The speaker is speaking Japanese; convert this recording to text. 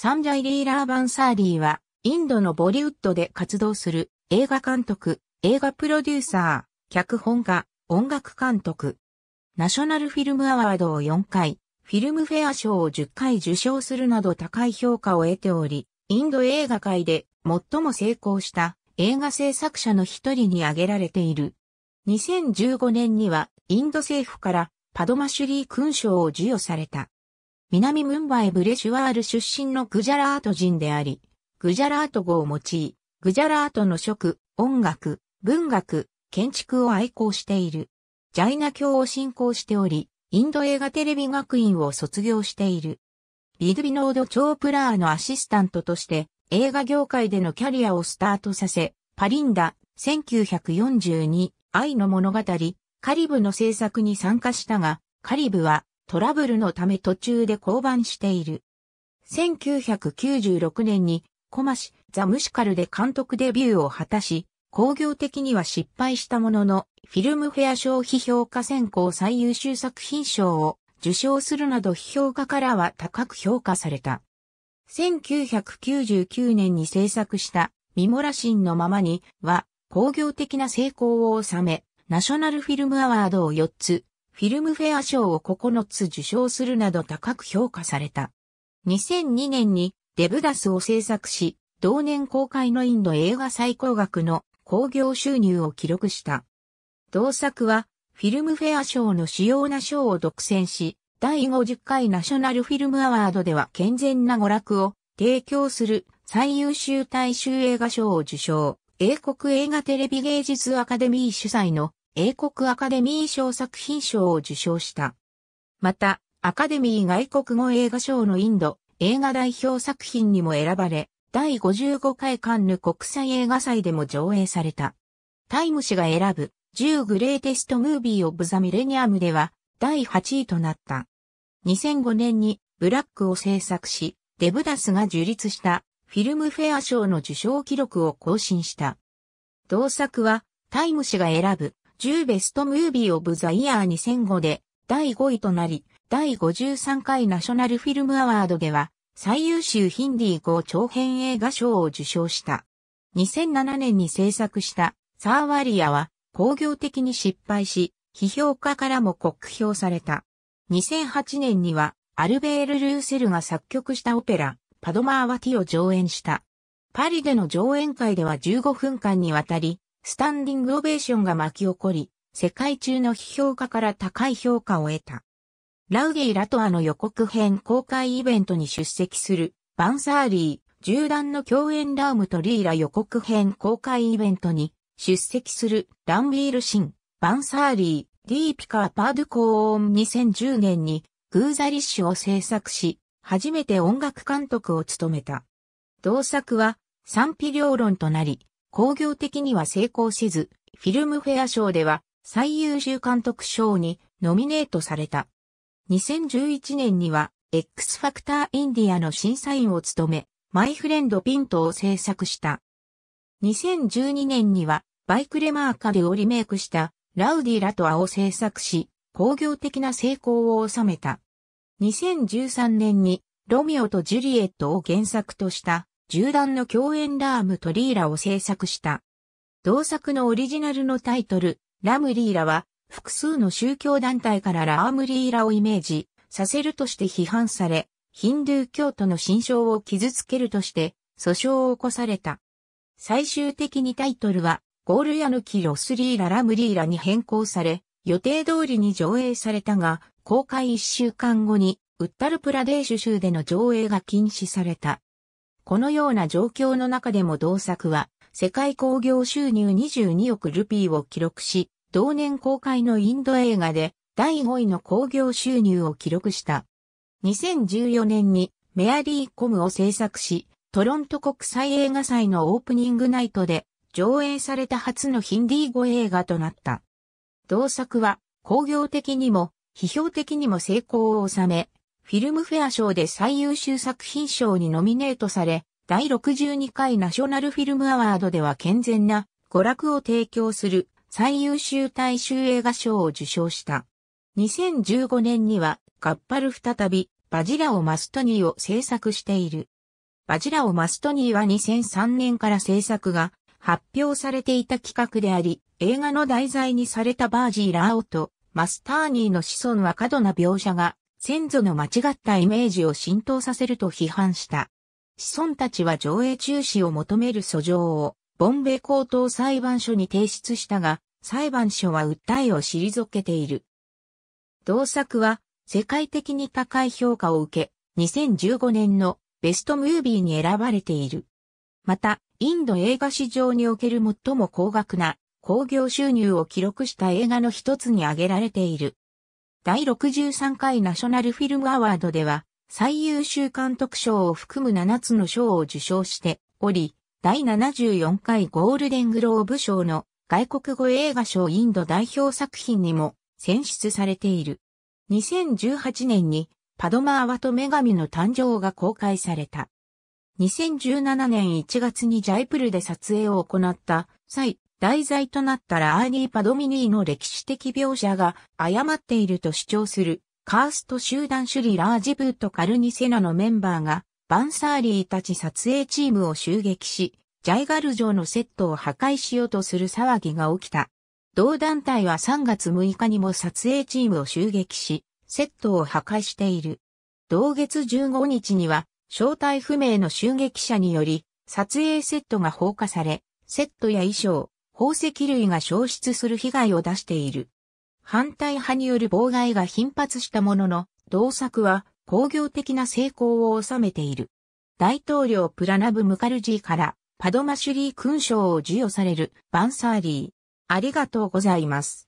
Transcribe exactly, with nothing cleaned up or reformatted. サンジャイ・リーラー・バンサーリーは、インドのボリウッドで活動する映画監督、映画プロデューサー、脚本家、音楽監督。ナショナルフィルムアワードをよんかい、フィルムフェア賞をじゅっかい受賞するなど高い評価を得ており、インド映画界で最も成功した映画制作者の一人に挙げられている。にせんじゅうごねんにはインド政府からパドマシュリー勲章を授与された。南ムンバイブレシュワール出身のグジャラート人であり、グジャラート語を用い、グジャラートの食、音楽、文学、建築を愛好している。ジャイナ教を信仰しており、インド映画テレビ学院を卒業している。ビドゥビノード・チョープラーのアシスタントとして映画業界でのキャリアをスタートさせ、パリンダ、せんきゅうひゃくよんじゅうに、愛の物語、カリブの制作に参加したが、カリブはトラブルのため途中で降板している。せんきゅうひゃくきゅうじゅうろくねんにコマシ・ザ・ムシカルで監督デビューを果たし、興行的には失敗したものの、フィルムフェア賞批評家選考最優秀作品賞を受賞するなど批評家からは高く評価された。せんきゅうひゃくきゅうじゅうきゅうねんに制作したミモラ神のままには興行的な成功を収め、ナショナルフィルムアワードをよっつ、フィルムフェア賞をここのつ受賞するなど高く評価された。にせんにねんにデブダスを制作し、同年公開のインド映画最高額の興行収入を記録した。同作はフィルムフェア賞の主要な賞を独占し、第ごじゅっかいナショナルフィルムアワードでは健全な娯楽を提供する最優秀大衆映画賞を受賞。英国映画テレビ芸術アカデミー主催の英国アカデミー賞作品賞を受賞した。また、アカデミー外国語映画賞のインド映画代表作品にも選ばれ、第ごじゅうごかいカンヌ国際映画祭でも上映された。タイム誌が選ぶじゅうグレーテストムービーオブザミレニアムではだいはちいとなった。にせんごねんにブラックを制作し、デブダスが樹立したフィルムフェア賞の受賞記録を更新した。同作はタイム誌が選ぶじゅうベストムービーオブザイヤーにせんごでだいごいとなり、第ごじゅうさんかいナショナルフィルムアワードでは最優秀ヒンディー語長編映画賞を受賞した。にせんななねんに制作したSaawariyaは興行的に失敗し、批評家からも酷評された。にせんはちねんにはアルベール・ルーセルが作曲したオペラ、パドマーワティを上演した。パリでの上演会ではじゅうごふんかんにわたり、スタンディングオベーションが巻き起こり、世界中の批評家から高い評価を得た。ラウディ・ラトアの予告編公開イベントに出席するバンサーリー、銃弾の共演ラームとリーラ予告編公開イベントに出席するランビール・シン、バンサーリー、ディーピカー・パードゥコーンにせんじゅうねんにグーザリッシュを制作し、初めて音楽監督を務めた。同作は賛否両論となり、興行的には成功せず、フィルムフェア賞では最優秀監督賞にノミネートされた。にせんじゅういちねんには X ファクターインディアの審査員を務め、マイフレンドピントを制作した。にせんじゅうにねんにはバイクレマーカルをリメイクしたラウディ・ラトアを制作し、興行的な成功を収めた。にせんじゅうさんねんにロミオとジュリエットを原作とした銃弾の共演ラームとリーラを制作した。同作のオリジナルのタイトル、ラム・リーラは、複数の宗教団体からラームリーラをイメージさせるとして批判され、ヒンドゥー教徒の心象を傷つけるとして訴訟を起こされた。最終的にタイトルはゴールヤヌキロスリーララムリーラに変更され、予定通りに上映されたが、公開いっしゅうかんごにウッタルプラデーシュ州での上映が禁止された。このような状況の中でも同作は世界興行収入にじゅうにおくルピーを記録し、同年公開のインド映画でだいごいの興行収入を記録した。にせんじゅうよねんにメアリー・コムを制作し、トロント国際映画祭のオープニングナイトで上映された初のヒンディー語映画となった。同作は興行的にも批評的にも成功を収め、フィルムフェア賞で最優秀作品賞にノミネートされ、第ろくじゅうにかいナショナルフィルムアワードでは健全な娯楽を提供する最優秀大衆映画賞を受賞した。にせんじゅうごねんには、ガッパル再び、バジラオ・マストニーを制作している。バジラオ・マストニーはにせんさんねんから制作が発表されていた企画であり、映画の題材にされたバージー・ラオとマスターニーの子孫は過度な描写が先祖の間違ったイメージを浸透させると批判した。子孫たちは上映中止を求める訴状をボンベ高等裁判所に提出したが、裁判所は訴えを退けている。同作は世界的に高い評価を受け、にせんじゅうごねんのベストムービーに選ばれている。また、インド映画史上における最も高額な興行収入を記録した映画の一つに挙げられている。第ろくじゅうさんかいナショナルフィルムアワードでは、最優秀監督賞を含むななつの賞を受賞しており、第ななじゅうよんかいゴールデングローブ賞の外国語映画賞インド代表作品にも選出されている。にせんじゅうはちねんにパドマーワと女神の誕生が公開された。にせんじゅうななねんいちがつにジャイプールで撮影を行った際、題材となったラーニー・パドミニーの歴史的描写が誤っていると主張するカースト集団シュリ・ラージブート・カルニセナのメンバーがバンサーリーたち撮影チームを襲撃し、ジャイガル城のセットを破壊しようとする騒ぎが起きた。同団体はさんがつむいかにも撮影チームを襲撃し、セットを破壊している。同月じゅうごにちには正体不明の襲撃者により撮影セットが放火され、セットや衣装、宝石類が消失する被害を出している。反対派による妨害が頻発したものの、同作は興行的な成功を収めている。大統領プラナブ・ムカルジーからパドマシュリー勲章を授与されるバンサーリー。ありがとうございます。